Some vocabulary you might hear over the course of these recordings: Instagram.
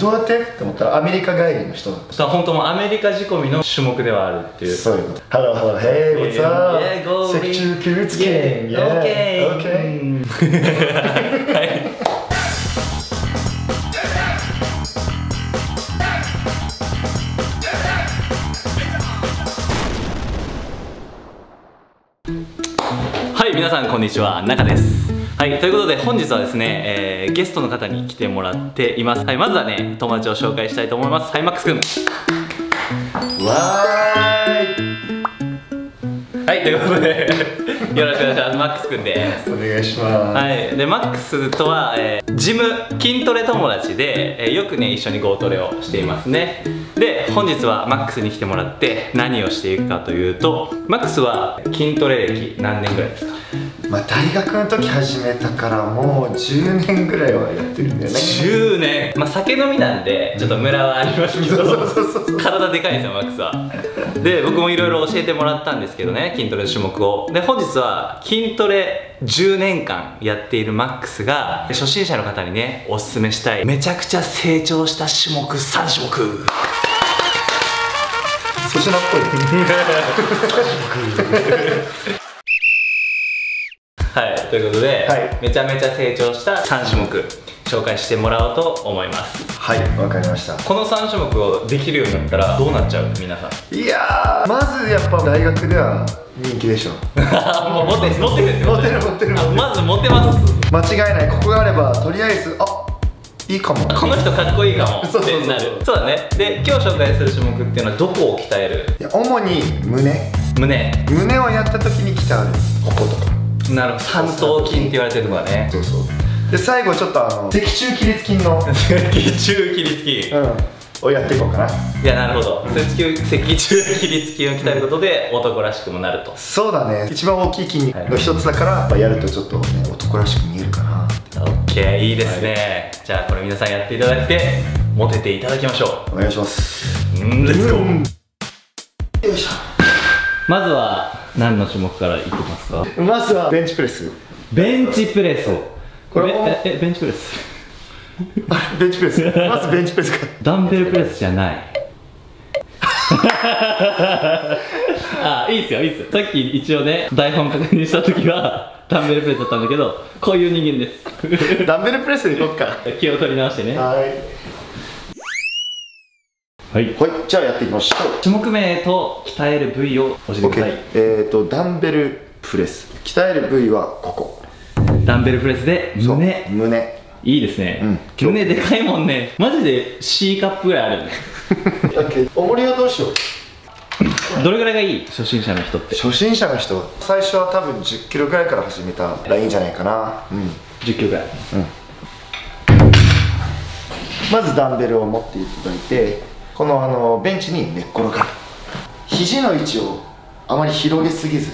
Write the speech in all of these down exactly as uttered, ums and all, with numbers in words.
どうやってって思ったらアメリカ帰りの人だった。本当もアメリカ仕込みの種目ではあるっていう。そういうこと。Hello, hello, hey, what's up? Yeah, go. 石中キルツキン。Yeah, okay. Okay. はい、皆さんこんにちは、中です。はい、ということで本日はですね、えー、ゲストの方に来てもらっています。はい、まずはね、友達を紹介したいと思います。はい、マックスくん。わーい。はい、ということでよろしくお願いします。マックスくんです。お願いします。はい、でマックスとは、えー、ジム筋トレ友達で、えー、よくね一緒にゴートレをしていますね。で本日はマックスに来てもらって何をしていくかというと、マックスは筋トレ歴何年ぐらいですか？まあ大学の時始めたからもうじゅうねんぐらいはやってるんだよね。じゅうねん、まあ、酒飲みなんでちょっとムラはありますけど体でかいんですよマックスは。で僕もいろいろ教えてもらったんですけどね、筋トレの種目を。で本日は筋トレじゅうねんかんやっているマックスが初心者の方にねおすすめしたいめちゃくちゃ成長した種目さんしゅもく。粗品っぽいさんしゅもくはい、ということで、はい、めちゃめちゃ成長したさんしゅもく紹介してもらおうと思います。はい、わかりました。このさんしゅもくをできるようになったらどうなっちゃう皆さん？いやー、まずやっぱ大学では人気でしょもうモテるモテるモテるモテる、まずモテます。間違いない。ここがあればとりあえず、あ、いいかも、この人かっこいいかもってなる。そうだね。で今日紹介する種目っていうのはどこを鍛える？いや、主に胸胸胸をやった時に鍛える。こことか、なるほど、三頭筋って言われてるとこだね。そうそう。で最後ちょっとあの脊柱起立筋の脊柱起立筋、うん、をやっていこうかな。いや、なるほど、うん、脊柱起立筋を鍛えることで男らしくもなると。そうだね、一番大きい筋肉の一つだから、はい、やるとちょっと、ね、男らしく見えるかな。オッケー、いいですね、はい、じゃあこれ皆さんやっていただいてモテていただきましょう。お願いします。うん、レッツゴー。よいしょ。まずは何の種目からいきますか？まずはベンチプレス。ベンチプレス。これええベンチプレス。ベンチプレス。まずベンチプレスか。ダンベルプレスじゃない。あ、いいっすよ、いいっすよ。さっき一応ね台本確認した時はダンベルプレスだったんだけど、こういう人間です。ダンベルプレスでいこっか。気を取り直してね。はい。はい、はい、じゃあやっていきましょう。種目名と鍛える部位を教えてください。えっとダンベルプレス、鍛える部位はここ。ダンベルプレスで胸。胸いいですね、うん、胸でかいもんね。マジで シー カップぐらいあるね。重りはどうしよう。どれぐらいがいい？初心者の人って。初心者の人最初は多分じゅっキロぐらいから始めたらいいんじゃないかな。うん、じゅっキロぐらい、うん、まずダンベルを持っていただいて、このあのベンチに寝っ転がる。肘の位置をあまり広げすぎず、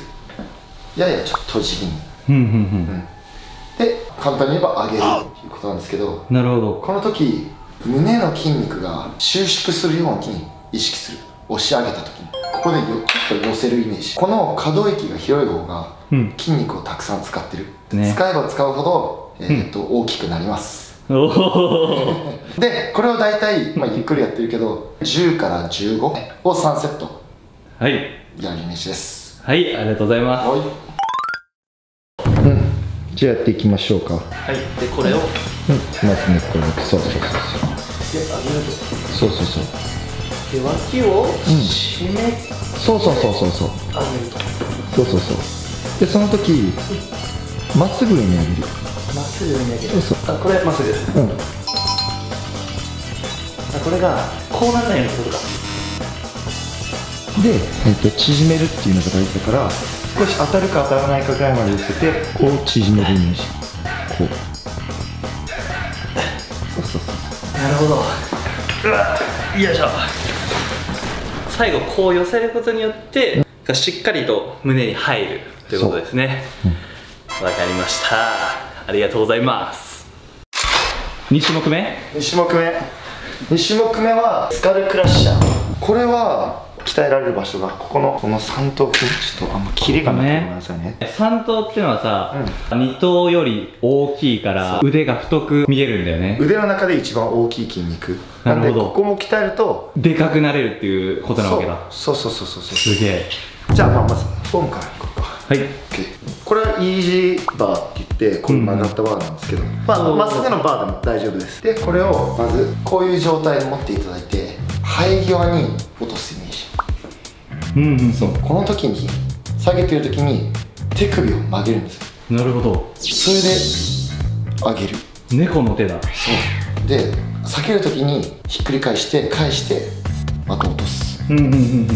ややちょっと閉じ気味で、簡単に言えば上げるということなんですけど、なるほど、この時胸の筋肉が収縮するように意識する。押し上げた時にここでちょっと寄せるイメージ。この可動域が広い方が筋肉をたくさん使ってる、ね、使えば使うほど、えーっと、うん、大きくなります。でこれを大体、まあ、ゆっくりやってるけどじゅうからじゅうごをさんセットやるイメージです。はい、ありがとうございます。はい、うん、じゃあやっていきましょうか。はい、でこれを、うん、まずねこれそうそうそうそうそうそうそうそうそうで脇を締め、うん、そうそうそうそうそうそうそうそうでその時まっすぐに上げる。まっすぐ上に上げる。あ、これまっすぐ。うん。あ、これがこうならないようにするか。で、えっと縮めるっていうのが大事だから、少し当たるか当たらないかぐらいまで寄せて、こう縮めるイメージ。こう。そうそうそう。なるほど。うわ、よいしょ。最後こう寄せることによって、がしっかりと胸に入るということですね。わ、うん、かりました。ありがとうございます。にしゅもくめにしゅもくめにしゅもくめはスカルクラッシャー。これは鍛鍛えられる場所がここのこの三頭筋、ちょっとあんまキリがないと思いますよね。三頭っていうのはさ、二頭より大きいから腕が太く見えるんだよね。腕の中で一番大きい筋肉なんで、ここも鍛えるとでかくなれるっていうことなわけだ。そうそうそうそうそう、すげえ。じゃあまずフォームからいこうか。はい、これはイージーバーって言って、これ曲がったバーなんですけど、まっすぐのバーでも大丈夫です。でこれをまずこういう状態で持っていただいて、生え際に落とすイメージ。うんうん、そう、この時に下げてる時に手首を曲げるんです。なるほど。それで上げる、猫の手だ。そうで、下げる時にひっくり返して返してまた落とす。うんうんうんうん、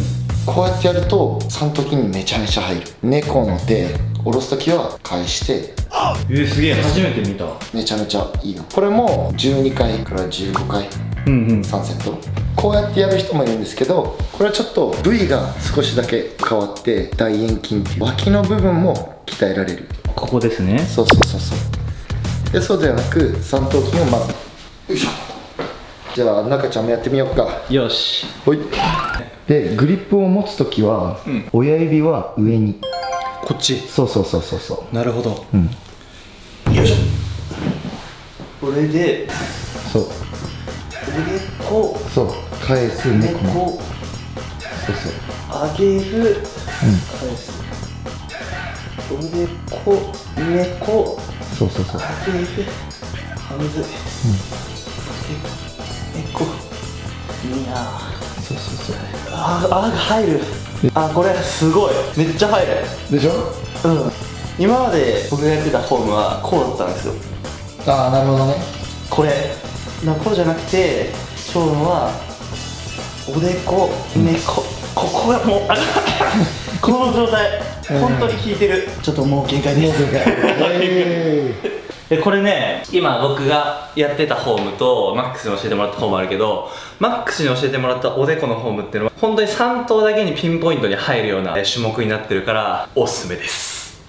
こうやってやると三頭筋にめちゃめちゃ入る。猫の手下ろす時は返して。あっ、えー、すげえ、初めて見た。めちゃめちゃいいよ。これもじゅうにかいからじゅうごかい、うんうん、さんセット。こうやってやる人もいるんですけど、これはちょっと部位が少しだけ変わって、大円筋っていう脇の部分も鍛えられる。ここですね。そうそうそうそう。でそうではなく三頭筋をまず、よいしょ。じゃあ中ちゃんもやってみようか。よし、ほい。でグリップを持つ時は、うん、親指は上に、こっち。そうそうそうそうそう、なるほど、うん、よいしょ。これで、そうこう、そう、返す、猫、そうそう、上げる、返す、おでこ、猫、そうそうそう、上げる、はむずい、猫、いやー、そうそうそう、あー、あー、入る、あー、これすごい、めっちゃ入るでしょ。うん、今まで僕がやってたフォームはこうだったんですよ。あー、なるほどね。これな、こうじゃなくて、ショーンはおでこ、猫、ここがもうこの状態、本当に効いてる。ちょっともう限界です。これね、今僕がやってたフォームとマックスに教えてもらったフォームあるけど、マックスに教えてもらったおでこのフォームっていうのは本当にさん頭だけにピンポイントに入るような種目になってるから、おすすめです。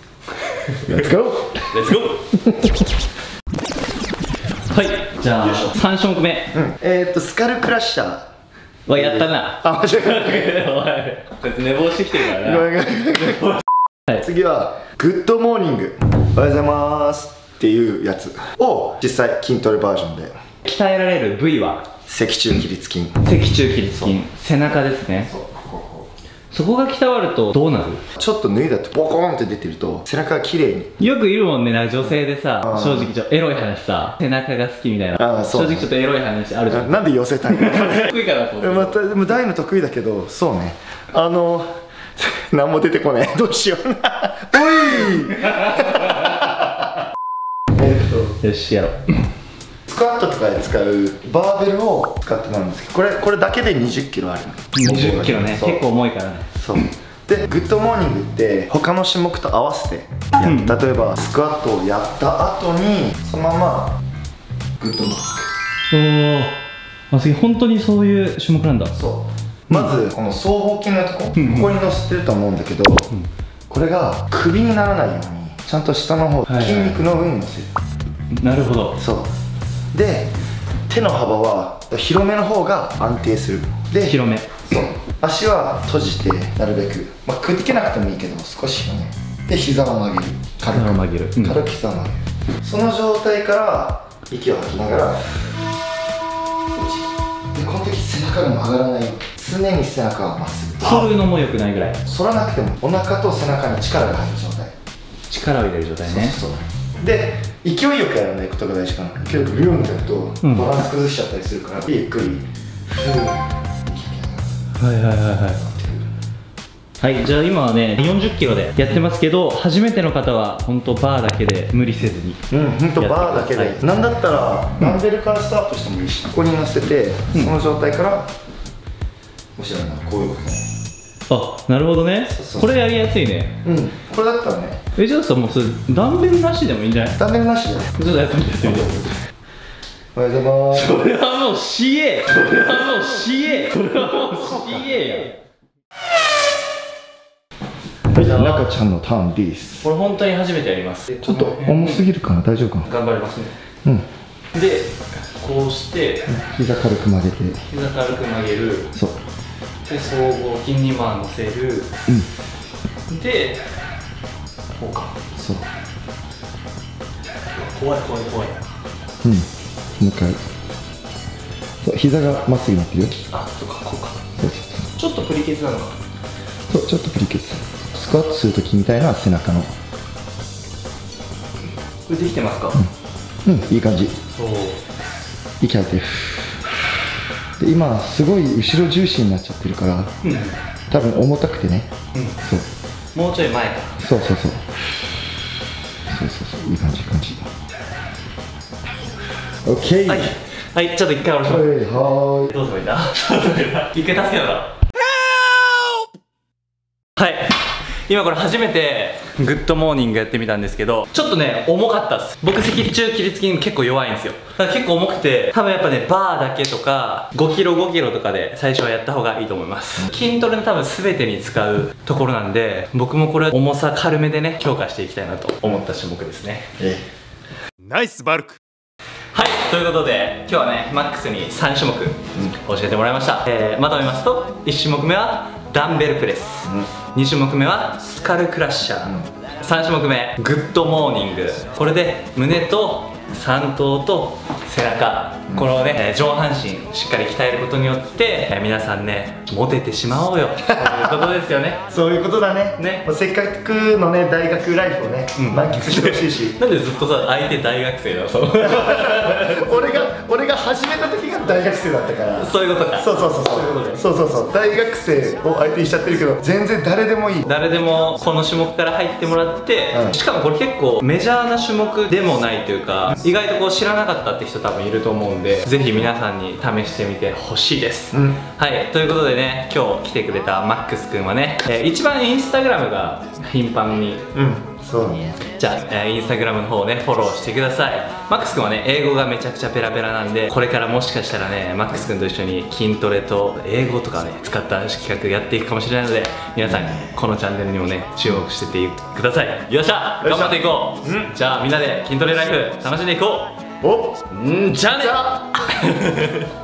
レッツゴー、レッツゴー。はい、じゃあさんしょもくめ、うん、えっとスカルクラッシャーはやったな。あ、間違えた。お前こいつ寝坊してきてるからな。ごめんごめん。はい、次はグッドモーニング、おはようございますっていうやつを実際筋トレバージョンで。鍛えられる部位は脊柱起立筋。脊柱起立筋、背中ですね。そこが鍛わるとどうなる？ちょっと脱いだとボコーンって出てると背中が綺麗に。よくいるもんね、女性でさ、正直ちょっとエロい話さ、背中が好きみたいな、正直ちょっとエロい話あるじゃん。なんで寄せたいの？得意かなと思って。でも大の得意だけど、そうね、あの何も出てこない、どうしような。おい。えっと、よしやろう。スクワットとかで使うバーベルを使ってなんですけど、これこれだけでにじゅっキロある。にじゅっキロね、結構重いからね。そうで、グッドモーニングって他の種目と合わせてや、うん、例えばスクワットをやった後にそのままグッドモーニング。おお、次本当にそういう種目なんだ。そう、まずこの双方筋のとこ、ここに乗せてると思うんだけど、うん、これが首にならないようにちゃんと下の方、はい、筋肉の上に乗せる。なるほど。そうで、手の幅は広めの方が安定する。で、広め。そう。足は閉じて、なるべく、まあ、くっつけなくてもいいけど、少し広め。で、膝を曲げる。軽く曲げる。うん、軽く膝を曲げる。その状態から息を吐きながら。で、この時背中が曲がらない。常に背中はまっすぐ。反るのも良くないぐらい。反らなくても、お腹と背中に力が入る状態。力を入れる状態ね。そうそうそう。で、勢いよくやらないことが大事かな。勢いよくビューンってやるとバランス崩しちゃったりするから、うん、ゆっくり。はいはいはいはいはい。じゃあ今はねよんじゅっキロでやってますけど、初めての方は本当バーだけで無理せずに、うん、本当バーだけで、はい、なんだったらダンベルからスタートしてもいいし、ここに乗せて、うん、その状態からもしやるならこういうことね。あ、なるほどね。これやりやすいね。うん、これだったらね。え、じゃあさ、もうそれダンベルなしでもいいんじゃない？ダンベルなしで。ちょっとやってみて。おはようございます。それはもう死え。それはもう死え。それはもう死えや。はい、じゃあ中ちゃんのターンです。これ本当に初めてやります。ちょっと重すぎるかな、大丈夫かな。頑張りますね。うんで、こうして膝軽く曲げて、膝軽く曲げる。そうで総合金にまあ乗せる、うん、でこうか、そう、怖い怖い怖い、うん、もう一回、そう、膝がまっすぐなってるよ。あ、そうか、こうか、そうちょっとプリケツなのか、そう、ちょっとプリケツ。スクワットするときみたいな背中の、これできてますか？うん、うん、いい感じ。そう、息吐いてる。で、今すごい後ろ重心になっちゃってるから、うん、多分重たくてね、うん、そう、もうちょい前か、そうそうそうそうそうそう、いい感じ、いい感じ。 OK、 はい、はい、ちょっと一回下ろします。はい、どうすればいいんだ、一回助けたら、はい、今これ初めてグッドモーニングやってみたんですけど、ちょっとね重かったっす。僕脊柱起立筋結構弱いんですよ。だから結構重くて、多分やっぱねバーだけとかごキロごキロとかで最初はやった方がいいと思います。筋トレの多分全てに使うところなんで、僕もこれ重さ軽めでね強化していきたいなと思った種目ですね。ええ、ナイスバルク。はい、ということで今日はねマックスにさんしゅもく教えてもらいました、うん、えー、まとめますといちしゅもくめはダンベルプレス、うん、にしゅもくめはスカルクラッシャー、うん、さんしゅもくめグッドモーニング。これで胸と三頭と背中、うん、このね上半身しっかり鍛えることによって、えー、皆さんねモテてしまおうよということですよね。そういうことだね。ね、せっかくのね大学ライフをね、うん、満喫してほしいしなんでずっとさ相手大学生だそう俺が俺が始めた時が大学生だったから、そういうことか、そうそうそうそうそうそう、大学生を相手にしちゃってるけど、全然誰でもいい、誰でもこの種目から入ってもらって、うん、しかもこれ結構メジャーな種目でもないというか、意外とこう知らなかったって人多分いると思うんで、ぜひ皆さんに試してみてほしいです、うん、はい、ということでね今日来てくれたマックスくんはね、えー、一番インスタグラムが頻繁に、うん、そうね、じゃあ、えー、インスタグラムの方をねフォローしてください。マックスくんはね英語がめちゃくちゃペラペラなんで、これからもしかしたらねマックスくんと一緒に筋トレと英語とかね使った企画やっていくかもしれないので、皆さんこのチャンネルにもね注目しててください。よっしゃ、頑張っていこう、うん、じゃあみんなで筋トレライフ楽しんでいこう。お、んー、じゃあね